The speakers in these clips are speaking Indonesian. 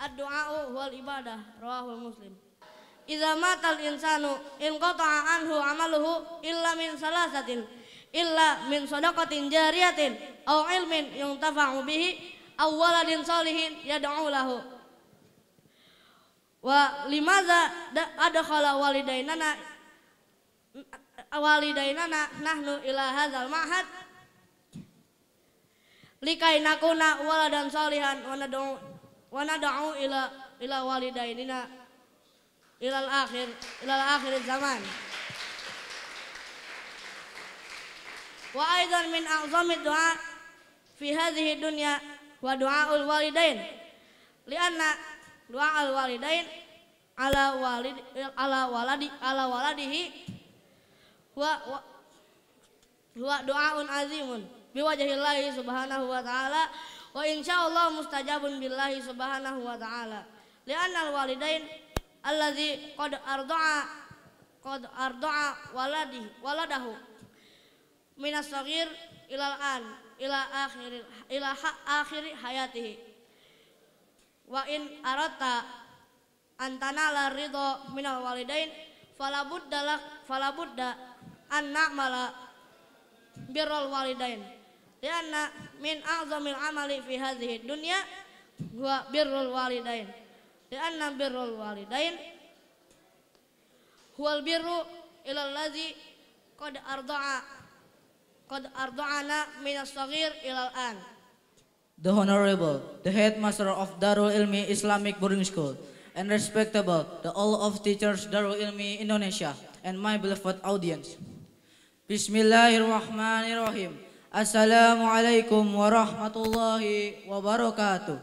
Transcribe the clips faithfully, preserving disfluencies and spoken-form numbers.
ad-du'a wal ibadah, rawahul Muslim. Idza matal insanu in qata'a anhu amaluhu illa min salasatin illa min shadaqatin jariyatin aw ilmin yuntafa'u bihi aw waladin shalihin yad'u lahu. Wa limadza adkhala walidainana walidainana nahnu ila hadzal ma'had likai nakuna waladan shalihan wa nad'u wa nad'u ila ila walidainina ila al-akhir ila al-akhir zaman. Wa aidan min a'zami du'a fi hadhihi dunya wa du'aul walidain lianna du'aul walidain ala walid ala waladi ala waladihi wa wa du'aun azimun biwajahillahi subhanahu wa ta'ala wa insyaallah mustajabun billahi subhanahu wa ta'ala lianna alwalidain allazi qad arda'a qad arda'a waladi waladahu minas saghir ilal an ila akhir ila akhir hayatihi wa in arata antanala ridho minal walidain falabudda lak falabudda an na'mala birrul walidain lianna min a'zamil amali fi hadhihi dunya huwa birrul walidain lianna birrul walidain huwal birru ila allazi qad arda'a Qad arda'ana minas saghir ilal an. The Honorable, the Headmaster of Darul Ilmi Islamic Boarding School, and respectable, the all of teachers Darul Ilmi Indonesia, and my beloved audience. Bismillahirrahmanirrahim. Assalamualaikum warahmatullahi wabarakatuh.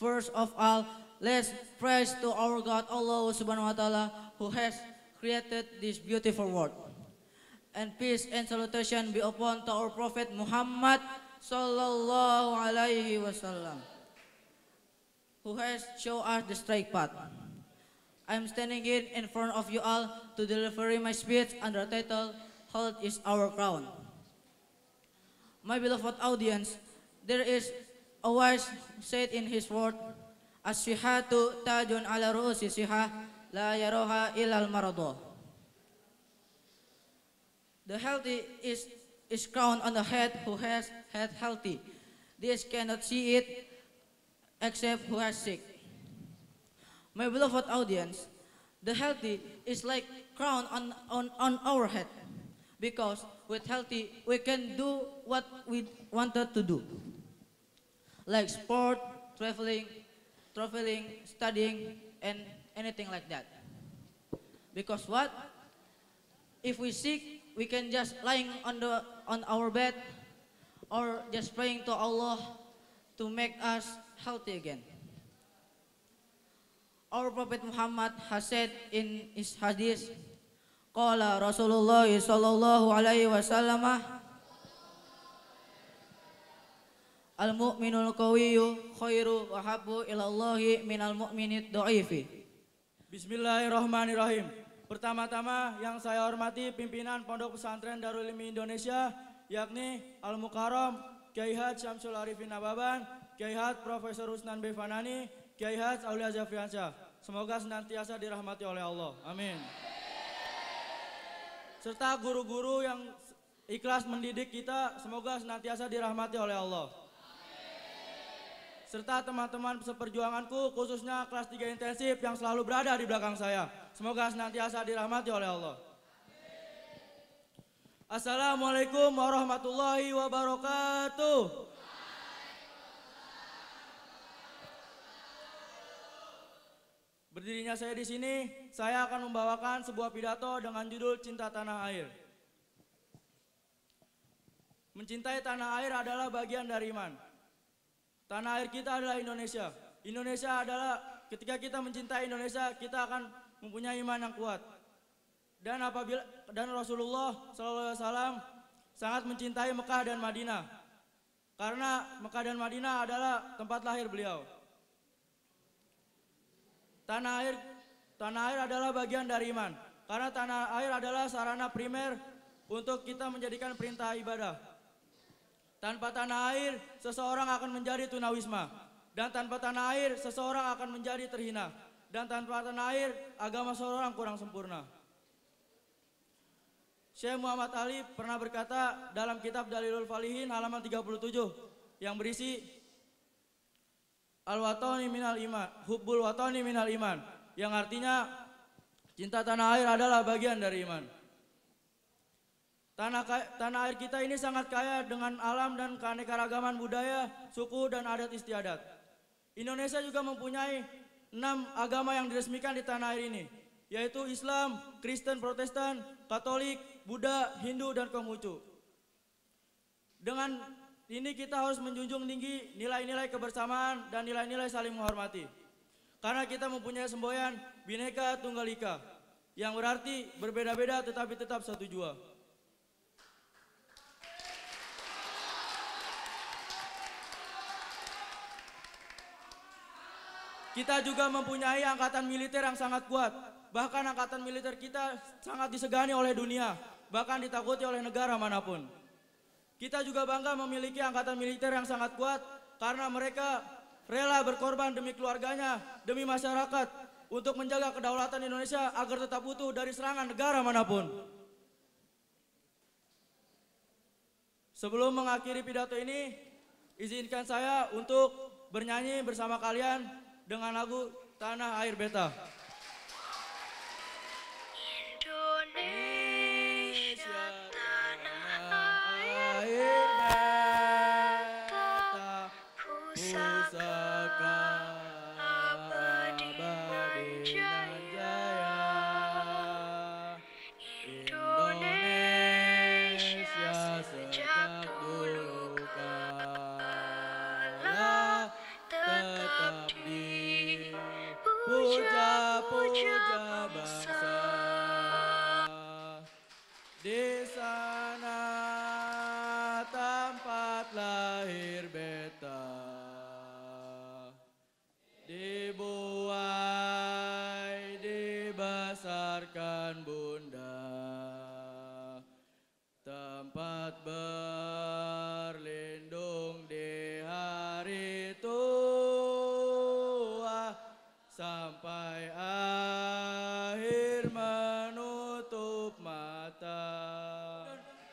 First of all, let's praise to our God Allah Subhanahu Wa Taala who has created this beautiful world, and peace and salutation be upon to our Prophet Muhammad sallallahu alaihi wasallam, who has shown us the straight path. I am standing here in front of you all to deliver my speech under the title "Health is Our Crown." My beloved audience, there is a wise said in his word, "As-sihatu tajun ala ru'usi sihah." La yaroha ilal marado. The healthy is is crowned on the head who has head healthy. This cannot see it except who has sick. My beloved audience, the healthy is like crown on on on our head, because with healthy we can do what we wanted to do, like sport, traveling, traveling, studying, and anything like that. Because what? If we sick, we can just lying on the on our bed or just praying to Allah to make us healthy again. Our Prophet Muhammad has said in his hadith, Qala Rasulullah sallallahu alaihi wasallam, Al-mu'minul qawiyyu khairu wa habbu ilallahi minal mu'minid dha'ifi. Bismillahirrahmanirrahim. Pertama-tama yang saya hormati pimpinan Pondok Pesantren Darul Ilmi Indonesia, yakni Al-Mukarram Kiai Haji Syamsul Arifin Nababan, Kiai Haji Profesor Husnan B. Fanani, Kiai Haji Aulia Zafriansyah. Semoga senantiasa dirahmati oleh Allah. Amin. Serta guru-guru yang ikhlas mendidik kita, semoga senantiasa dirahmati oleh Allah. Serta teman-teman seperjuanganku, khususnya kelas tiga intensif yang selalu berada di belakang saya. Semoga senantiasa dirahmati oleh Allah. Assalamualaikum warahmatullahi wabarakatuh. Berdirinya saya di sini, saya akan membawakan sebuah pidato dengan judul Cinta Tanah Air. Mencintai tanah air adalah bagian dari iman. Tanah air kita adalah Indonesia. Indonesia adalah ketika kita mencintai Indonesia, kita akan mempunyai iman yang kuat. Dan apabila dan Rasulullah sallallahu alaihi wasallam sangat mencintai Mekah dan Madinah. Karena Mekah dan Madinah adalah tempat lahir beliau. Tanah air tanah air adalah bagian dari iman. Karena tanah air adalah sarana primer untuk kita menjadikan perintah ibadah. Tanpa tanah air, seseorang akan menjadi tunawisma. Dan tanpa tanah air, seseorang akan menjadi terhina. Dan tanpa tanah air, agama seorang kurang sempurna. Syekh Muhammad Ali pernah berkata dalam kitab Dalilul Falihin halaman tiga puluh tujuh yang berisi Al-watani minal iman, hubbul watani minal iman, yang artinya cinta tanah air adalah bagian dari iman. Tanah, tanah air kita ini sangat kaya dengan alam dan keanekaragaman budaya, suku, dan adat istiadat. Indonesia juga mempunyai enam agama yang diresmikan di tanah air ini, yaitu Islam, Kristen, Protestan, Katolik, Buddha, Hindu, dan Konghucu. Dengan ini kita harus menjunjung tinggi nilai-nilai kebersamaan dan nilai-nilai saling menghormati. Karena kita mempunyai semboyan Bhinneka Tunggal Ika, yang berarti berbeda-beda tetapi tetap satu jua. Kita juga mempunyai angkatan militer yang sangat kuat. Bahkan angkatan militer kita sangat disegani oleh dunia, bahkan ditakuti oleh negara manapun. Kita juga bangga memiliki angkatan militer yang sangat kuat karena mereka rela berkorban demi keluarganya, demi masyarakat, untuk menjaga kedaulatan Indonesia agar tetap utuh dari serangan negara manapun. Sebelum mengakhiri pidato ini, izinkan saya untuk bernyanyi bersama kalian dengan lagu Tanah Air Beta. Indonesia, Tanah Air Beta, pusaka abadi nan jaya. Indonesia, sejak dulu kala tetap di puja-puja bangsa. Di sana tempat lahir beta, dibuai dibesarkan bunda, tempat berlindung di hari tua sampai akhir menutup mata.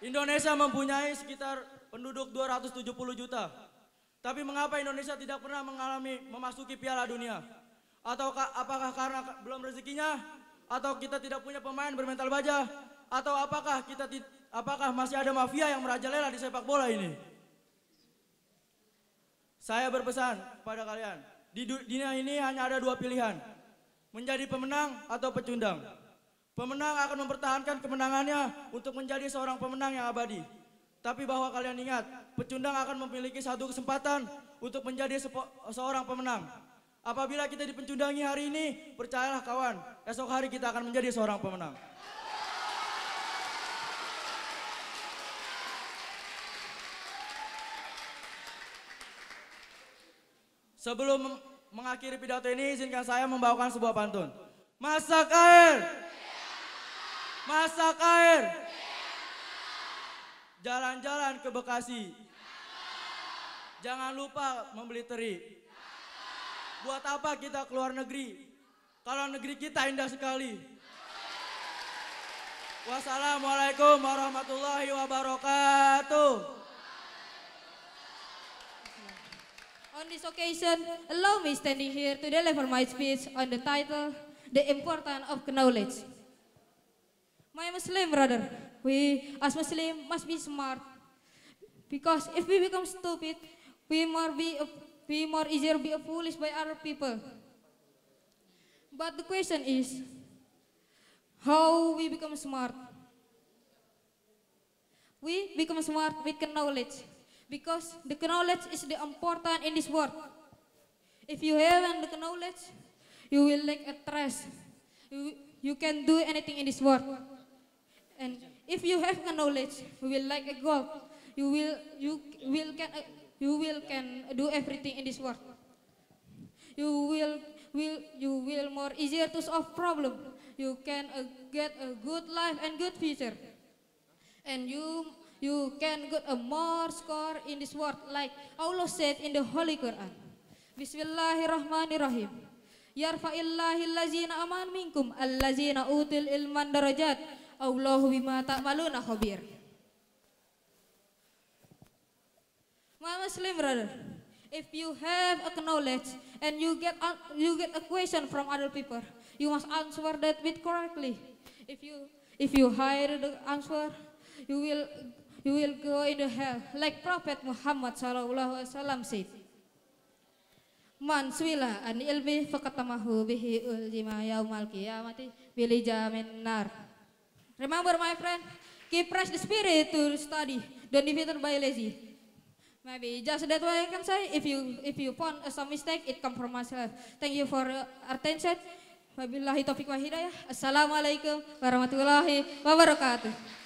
Indonesia mempunyai sekitar penduduk dua ratus tujuh puluh juta. Tapi mengapa Indonesia tidak pernah mengalami memasuki Piala Dunia? Atau apakah karena belum rezekinya? Atau kita tidak punya pemain bermental baja? Atau apakah kita apakah masih ada mafia yang merajalela di sepak bola ini? Saya berpesan kepada kalian, di dunia ini hanya ada dua pilihan, menjadi pemenang atau pecundang. Pemenang akan mempertahankan kemenangannya untuk menjadi seorang pemenang yang abadi. Tapi bahwa kalian ingat, pecundang akan memiliki satu kesempatan untuk menjadi seorang pemenang. Apabila kita dipecundangi hari ini, percayalah kawan, esok hari kita akan menjadi seorang pemenang. Sebelum mengakhiri pidato ini, izinkan saya membawakan sebuah pantun. Masak air, masak air, jalan-jalan ke Bekasi, jangan lupa membeli teri. Buat apa kita keluar negeri, kalau negeri kita indah sekali. Wassalamualaikum warahmatullahi wabarakatuh. On this occasion, allow me standing here to deliver my speech on the title, The Importance of Knowledge. My Muslim brother, we as Muslim must be smart, because if we become stupid, we more be a, we more easier be a foolish by other people. But the question is, how we become smart? We become smart with knowledge. Because the knowledge is the important in this world. If you haven't the knowledge, you will lack a trust. You, you can do anything in this world. And if you have the knowledge, you will lack a goal. You will you will can you will can do everything in this world. You will will you will more easier to solve problem. You can uh, get a good life and good future. And you. you can get a more score in this world, like Allah said in the Holy Quran. Bismillahirrahmanirrahim. Yarfa'illahil lazina aman minkum allazina util ilman darajat. Allahu bima ta'maluna khabir. My Muslim brother, if you have a knowledge and you get you get a question from other people, you must answer that with correctly. If you if you hide the answer, you will you will go into hell, like Prophet Muhammad sallallahu alaihi wasallam said. Man swila an ilmi faqatamahu bihi uljima yaumal qiyamati bil jamin nar. Remember, my friend, keep fresh the spirit to study, don't defeated by lazy. Maybe just that way I can say. If you if you found some mistake, it come from myself. Thank you for your attention. Wabillahi taufiq wa hidayah. Assalamualaikum warahmatullahi wabarakatuh.